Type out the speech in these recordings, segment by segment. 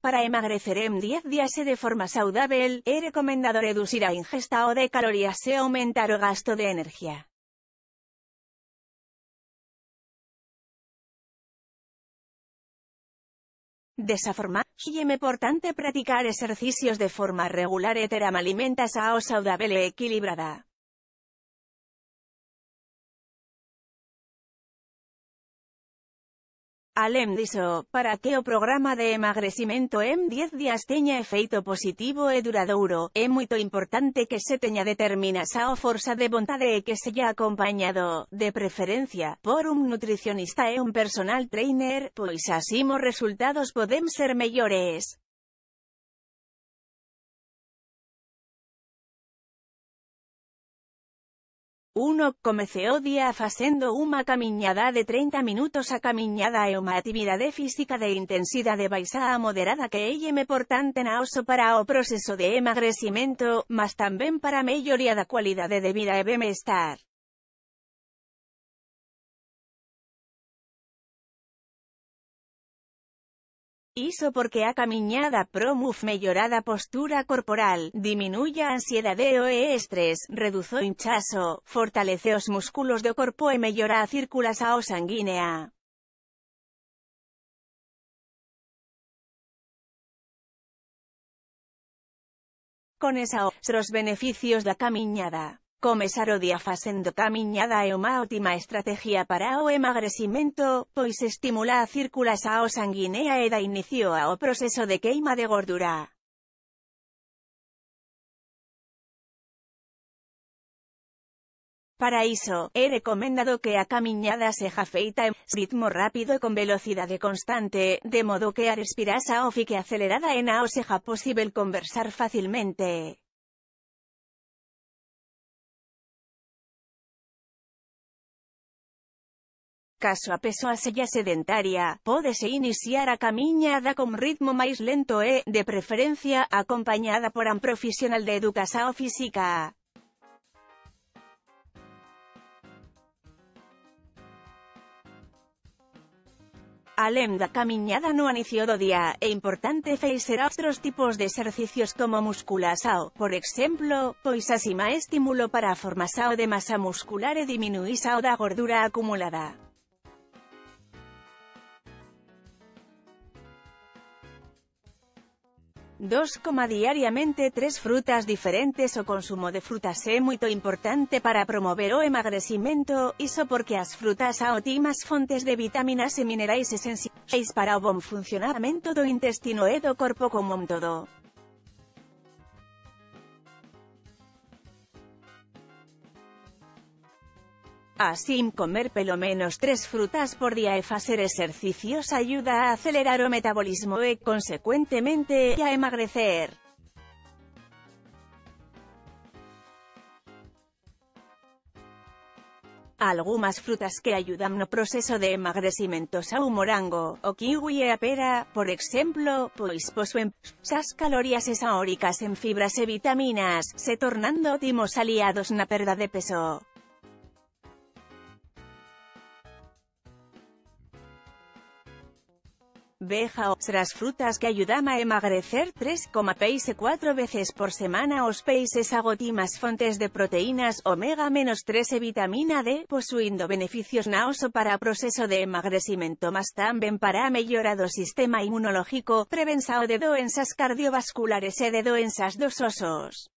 Para emagrecer en 10 días de forma saudável, é recomendado reducir a ingesta o de calorías e aumentar o gasto de energía. Desa forma, é importante practicar exercicios de forma regular e ter uma alimentação saudável e equilibrada. Além disso, para que o programa de emagrecimento em 10 dias tenha efeito positivo e duradouro, é muito importante que se tenha determinação, força de vontade e que seja acompanhado, de preferência, por nutricionista e personal trainer, pois assim os resultados podem ser melhores. Comece o día facendo unha camiñada de 30 minutos. A camiñada é unha actividade física de intensidade baixa a moderada que é importante na oso para o proceso de emagrecimento, mas tamén para a melloría da cualidade de vida e bem-estar. Iso porque a camiñada promove mellorada postura corporal, diminuye a ansiedade e estrés, reduce o inchazo, fortalece os músculos do corpo e mellora a circulación sanguínea. Con esa os beneficios da camiñada. Comezar o día facendo camiñada é unha ótima estrategia para o emagrecimento, pois estimula a circulación sanguínea e dá inicio ao proceso de queima de gordura. Para iso, é recomendado que a camiñada seja feita en ritmo rápido e con velocidade constante, de modo que a respiración fique acelerada e non seja posíbel conversar facilmente. Caso a persoa seja sedentaria, pódese iniciar a camiñada con ritmo máis lento e, de preferencia, acompañada por un profesional de educação física. Além da camiñada no inicio do día, é importante facer outros tipos de exercicios como musculação, por exemplo, pois así má estímulo para a formação de masa muscular e diminuição da gordura acumulada. Coma diariamente 3 frutas diferentes. O consumo de frutas é muito importante para promover o emagrecimento, iso porque as frutas são ótimas fontes de vitaminas e minerais esenciais para o bom funcionamento do intestino e do corpo como un todo. Así, comer pelo menos 3 frutas por día e facer exercicios ayuda a acelerar o metabolismo e, consecuentemente, a emagrecer. Algumas frutas que ayudan no proceso de emagrecimento são o morango, o kiwi e a pera, por exemplo, pois posuen as calorias e são ricas en fibras e vitaminas, se tornando ótimos aliados na perda de peso. Veja outras frutas que ayudan a emagrecer. 3,4 veces por semana. Os peixes agotimas fontes de proteínas ômega-3 e vitamina D, posuindo beneficios na oso para o proceso de emagrecimento, mas tamén para a mellora do sistema inmunológico, prevenção de doenzas cardiovasculares e de doenzas dos osos.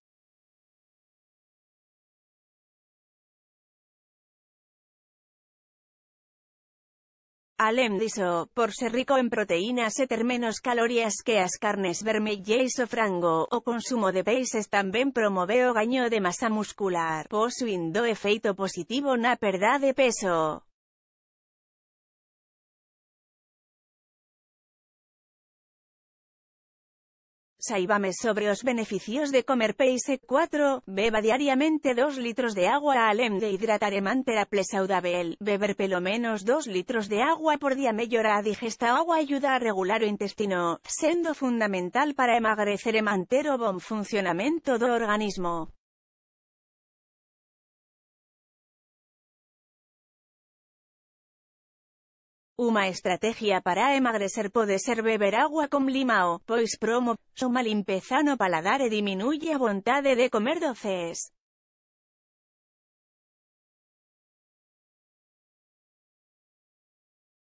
Além disso, por ser rico en proteínas e ter menos calorías que as carnes vermelhas o frango, o consumo de peixes tamén promove o gaño de masa muscular, posuindo efeito positivo na perda de peso. Saibame sobre os beneficios de comer peixe. 4. Beba diariamente 2 litros de agua. Além de hidratar e manter a ple saudável, beber pelo menos 2 litros de agua por día mellora a digestao e ayuda a regular o intestino, sendo fundamental para emagrecer e manter o bom funcionamento do organismo. Una estrategia para emagrecer puede ser beber agua con limao, pois suma limpeza no paladar e diminui a vontade de comer doces.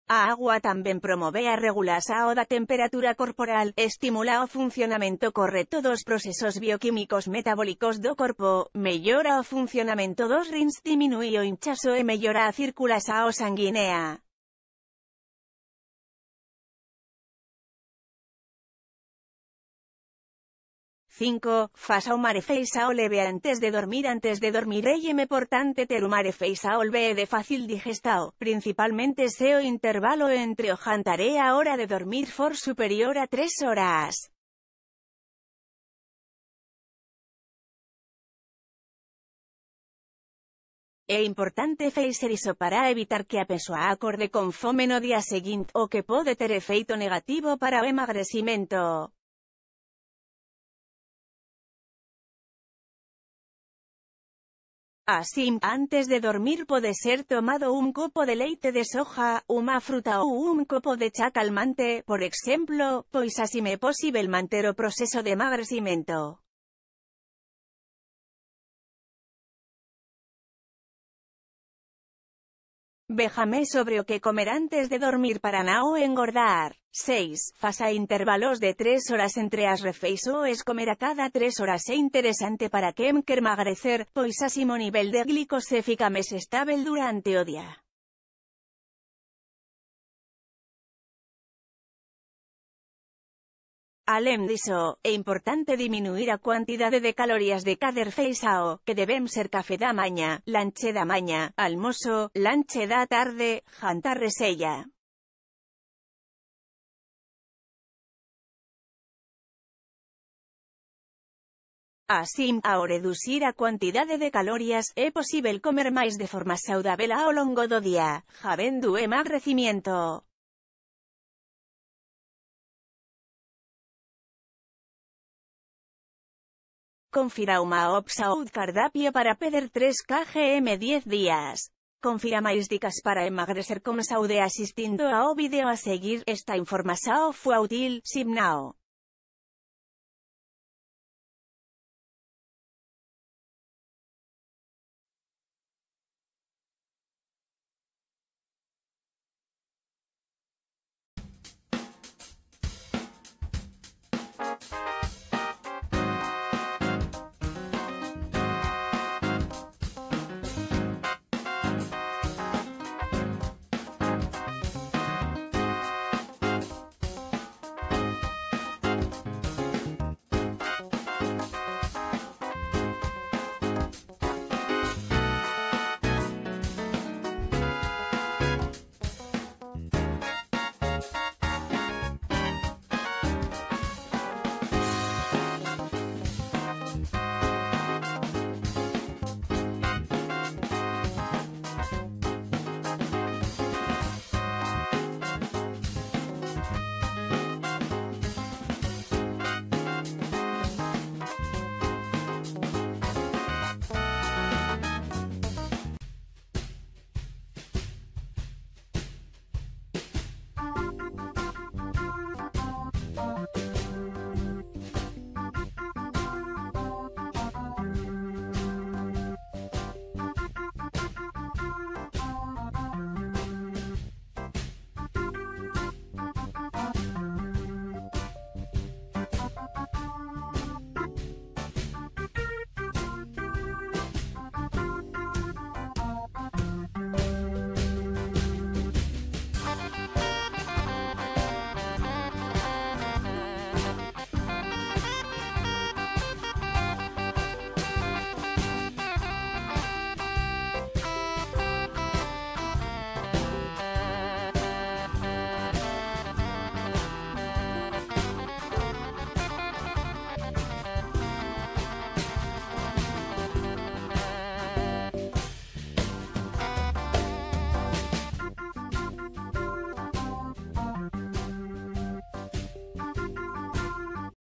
A agua tamén promove a regular a saúde, temperatura corporal, estimula o funcionamento correcto dos procesos bioquímicos metabólicos do corpo, mellora o funcionamento dos rins, diminui o inchazo e mellora a circulación sanguínea. Faça un marefeixaol leve antes de dormir. Regime portante ter un marefeixaol leve de fácil digestao, principalmente se o intervalo entre o jantaré a hora de dormir for superior a 3 horas. É importante facer iso para evitar que a persoa acorde con fome no día seguinte, o que pode ter efeito negativo para o emagrecimento. Así, antes de dormir pode ser tomado un copo de leite de soja, una fruta o un copo de chá calmante, por exemplo, pois así me posible manter o proceso de emagrecimento. Véjame sobre o que comer antes de dormir para no engordar. 6. Faça intervalos de 3 horas entre as refeições. Comer a cada 3 horas é interesante para quem quer emagrecer, pois así o nivel de glicose fica mais estável durante o día. Além disso, é importante diminuir a quantidade de calorías de cada refeição, que deben ser café da mañá, lanche da mañá, almoço, lanche da tarde, jantar e cella. Así, ao reducir a quantidade de calorías, é posible comer máis de forma saudável ao longo do día, havendo emagrecimiento. Confira uma app Saúde cardápio para pedir 3 kg em 10 dias. Confira mais dicas para emagrecer com Saúde assistindo ao vídeo a seguir. Esta informação foi útil, se não.